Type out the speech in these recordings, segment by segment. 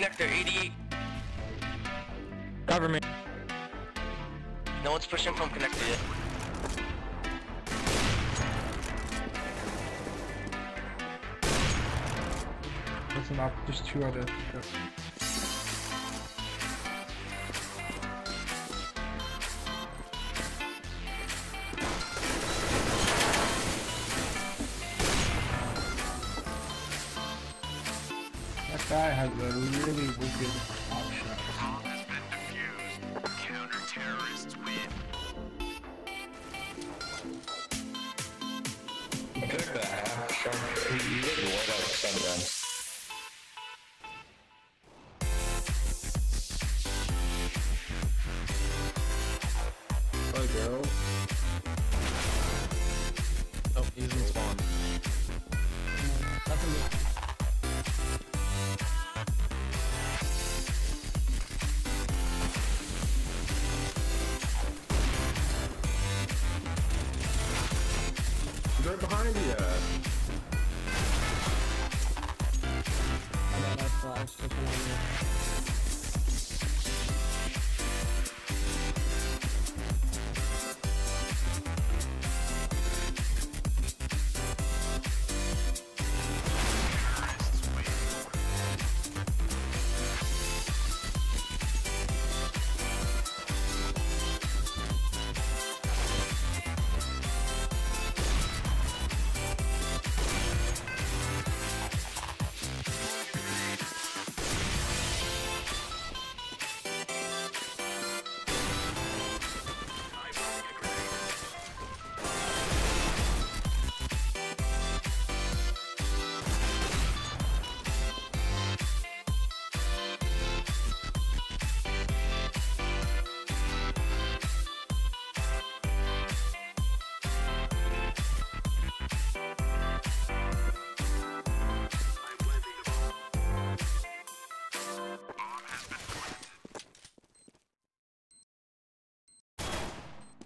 connector 88. Cover me. No one's pushing from connector yet. That's enough. Just two other. That guy has a really wicked option. The bomb has been defused. Counter-terrorists win. Good guy. He did what I was sometimes. Hi, girl. Oh, he's in spawn. Nothing. They're behind you. I got that flash. Just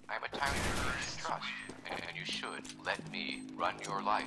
I'm a time you trust, and you should let me run your life.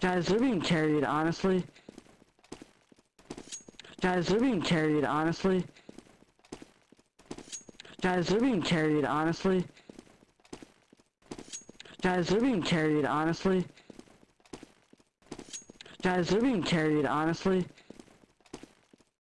Guys, they're being carried, honestly. Guys, they're being carried, honestly. Guys, they're being carried, honestly. Guys, they're being carried, honestly. Guys, they're being carried, honestly.